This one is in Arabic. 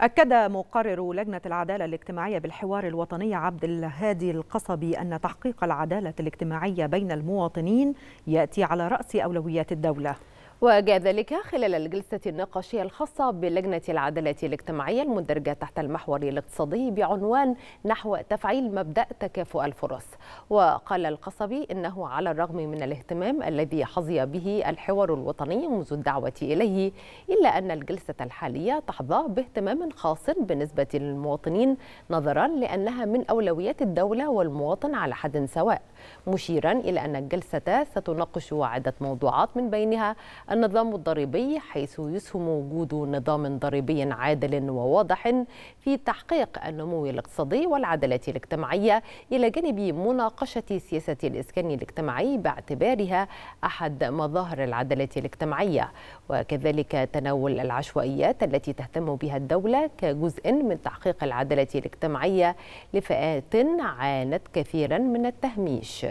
أكد مقرر لجنة العدالة الاجتماعية بالحوار الوطني عبد الهادي القصبي أن تحقيق العدالة الاجتماعية بين المواطنين يأتي على رأس أولويات الدولة. وجاء ذلك خلال الجلسة النقاشية الخاصة بلجنة العدالة الاجتماعية المندرجة تحت المحور الاقتصادي بعنوان نحو تفعيل مبدأ تكافؤ الفرص. وقال القصبي إنه على الرغم من الاهتمام الذي حظي به الحوار الوطني منذ الدعوة إليه، إلا أن الجلسة الحالية تحظى باهتمام خاص بالنسبة للمواطنين نظرا لأنها من أولويات الدولة والمواطن على حد سواء، مشيرا إلى أن الجلسة ستناقش عدة موضوعات من بينها النظام الضريبي، حيث يسهم وجود نظام ضريبي عادل وواضح في تحقيق النمو الاقتصادي والعدالة الاجتماعية، إلى جانب مناقشة سياسة الإسكان الاجتماعي باعتبارها أحد مظاهر العدالة الاجتماعية، وكذلك تناول العشوائيات التي تهتم بها الدولة كجزء من تحقيق العدالة الاجتماعية لفئات عانت كثيرا من التهميش.